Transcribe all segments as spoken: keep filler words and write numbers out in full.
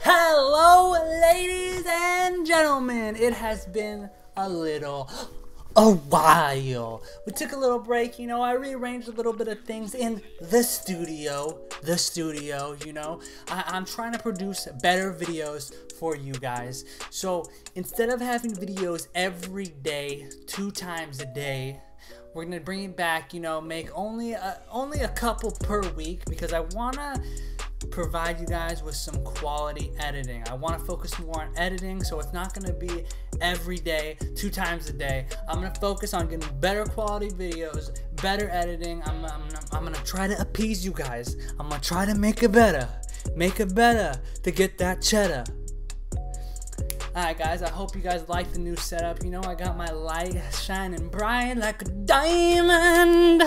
Hello, ladies and gentlemen. It has been a little a while. We took a little break, you know, I rearranged a little bit of things in the studio, the studio, you know. I, I'm trying to produce better videos for you guys. So instead of having videos every day, two times a day, we're gonna bring it back, you know, make only a, only a couple per week because I wanna provide you guys with some quality editing. I want to focus more on editing, so it's not going to be every day, two times a day. I'm going to focus on getting better quality videos, better editing. I'm, I'm, I'm going to try to appease you guys. I'm going to try to make it better, make it better to get that cheddar. Alright guys, I hope you guys like the new setup. You know, I got my light shining bright like a diamond.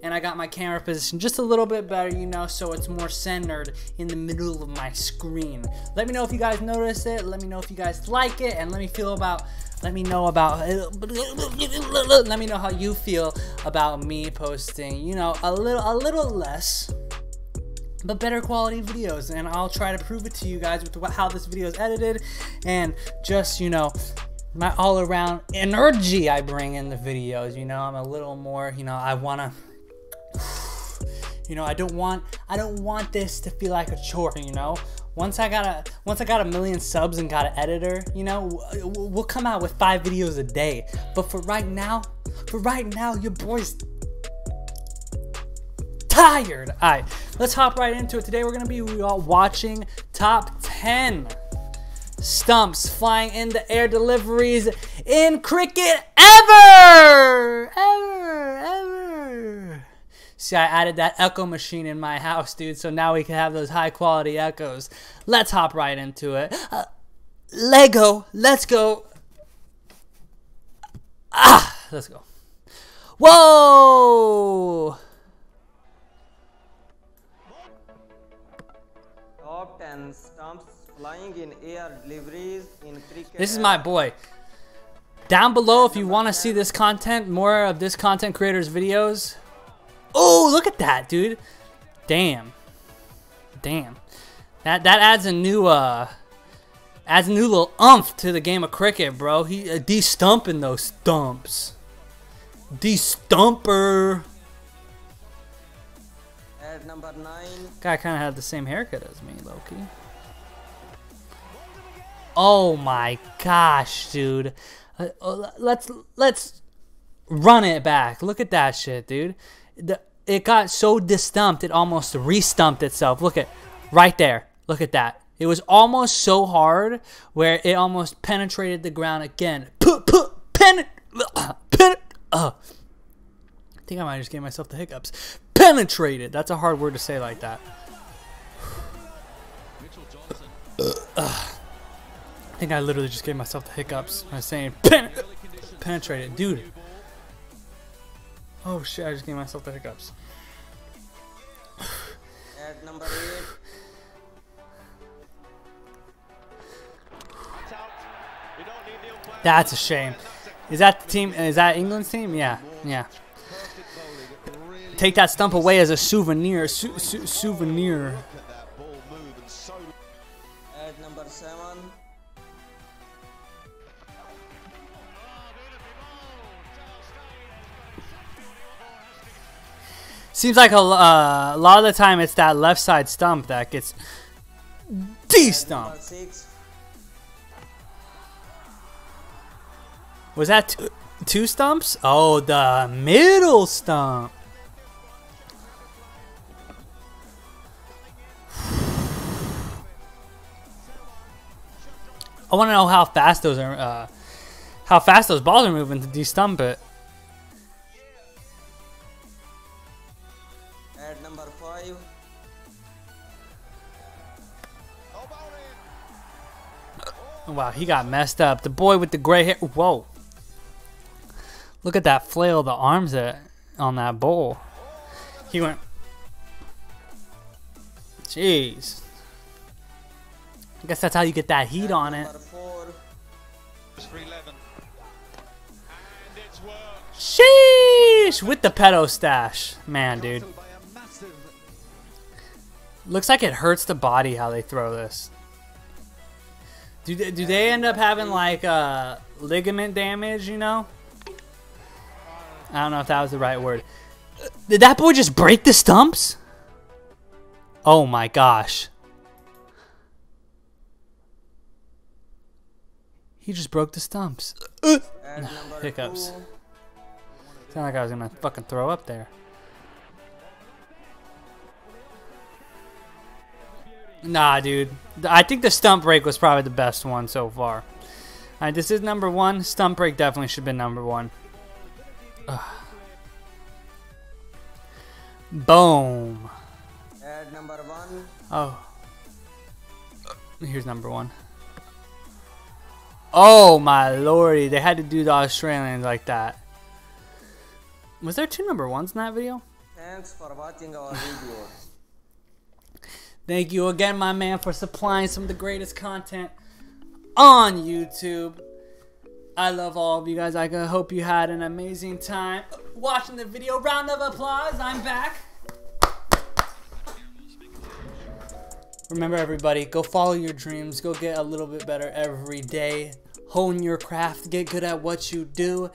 And I got my camera position just a little bit better, you know, so it's more centered in the middle of my screen. Let me know if you guys notice it. Let me know if you guys like it, and let me feel about. Let me know about. Let me know how you feel about me posting, you know, a little, a little less, but better quality videos. And I'll try to prove it to you guys with how this video is edited, and just, you know, my all-around energy I bring in the videos. You know, I'm a little more. You know, I wanna. You know, I don't want I don't want this to feel like a chore. You know, once I got a once I got a million subs and got an editor, you know, we'll come out with five videos a day. But for right now, for right now, your boy's tired. All right, let's hop right into it. Today we're gonna be watching top ten stumps flying in the air deliveries in cricket ever, ever, ever. See, I added that echo machine in my house, dude, so now we can have those high-quality echoes. Let's hop right into it. Uh, Lego, let's go. Ah, let's go. Whoa! Top ten stumps flying in air deliveries in cricket. This is my boy. Down below, if you want to see this content, more of this content creator's videos. Oh, look at that, dude. Damn. Damn. That that adds a new uh adds a new little umph to the game of cricket, bro. He uh, de-stumping those stumps. De-stumper. At number nine. Guy kind of had the same haircut as me, Loki. Oh my gosh, dude. Uh, uh, let's let's run it back. Look at that shit, dude. The, it got so de-stumped, it almost re-stumped itself. Look at, right there. Look at that. It was almost so hard where it almost penetrated the ground again. Puh, puh, pen, uh, pen, uh. I think I might just gave myself the hiccups. Penetrated. That's a hard word to say like that. uh, uh. I think I literally just gave myself the hiccups. I was saying pen, penetrated. Dude. Oh shit, I just gave myself the hiccups. At number eight. That's a shame. Is that the team? Is that England's team? Yeah, yeah. Take that stump away as a souvenir. Su su souvenir. At number seven. Seems like a, uh, a lot of the time it's that left side stump that gets de-stumped. Was that two, two stumps? Oh, the middle stump. I want to know how fast those are, uh, how fast those balls are moving to de-stump it. Wow, he got messed up. The boy with the gray hair. Whoa. Look at that flail of the arms that, on that bowl. He went. Jeez. I guess that's how you get that heat on it. Sheesh! With the pedo stash. Man, dude. Looks like it hurts the body how they throw this. Do they, do they end up having, like, uh, ligament damage, you know? I don't know if that was the right word. Did that boy just break the stumps? Oh, my gosh. He just broke the stumps. Uh, hiccups. Sound like I was gonna fucking throw up there. Nah, dude. I think the stump break was probably the best one so far. Alright, this is number one. Stump break definitely should have been number one. Ugh. Boom. At number one. Oh. Here's number one. Oh, my lordy. They had to do the Australians like that. Was there two number ones in that video? Thanks for watching our video. Thank you again, my man, for supplying some of the greatest content on YouTube. I love all of you guys. I hope you had an amazing time watching the video. Round of applause. I'm back. Remember, everybody, go follow your dreams. Go get a little bit better every day. Hone your craft. Get good at what you do.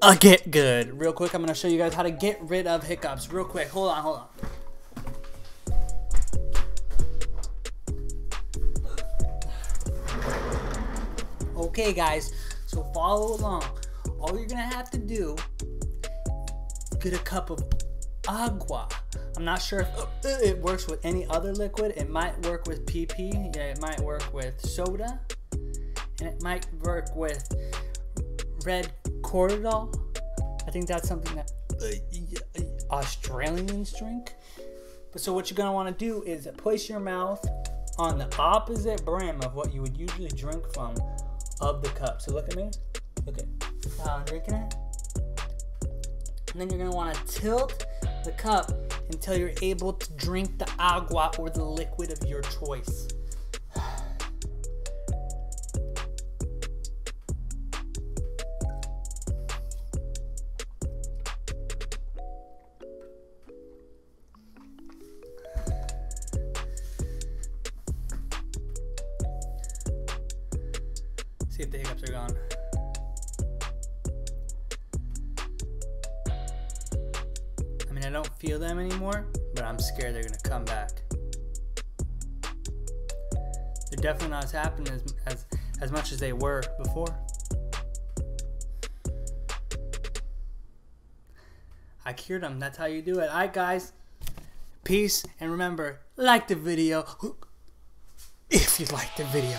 Uh, get good. Real quick, I'm going to show you guys how to get rid of hiccups. Real quick. Hold on, hold on. Okay, guys, so follow along. All you're gonna have to do, get a cup of agua. I'm not sure if uh, it works with any other liquid. It might work with P P, yeah, it might work with soda, and it might work with red cordial. I think that's something that uh, Australians drink. But so what you're gonna wanna do is place your mouth on the opposite brim of what you would usually drink from of the cup. So look at me. Look at how I'm drinking it. And then you're going to want to tilt the cup until you're able to drink the agua or the liquid of your choice. See if the hiccups are gone. I mean, I don't feel them anymore, but I'm scared they're gonna come back. They're definitely not as happening as, as, as much as they were before. I cured them, that's how you do it. All right, guys, peace, and remember, like the video if you liked the video.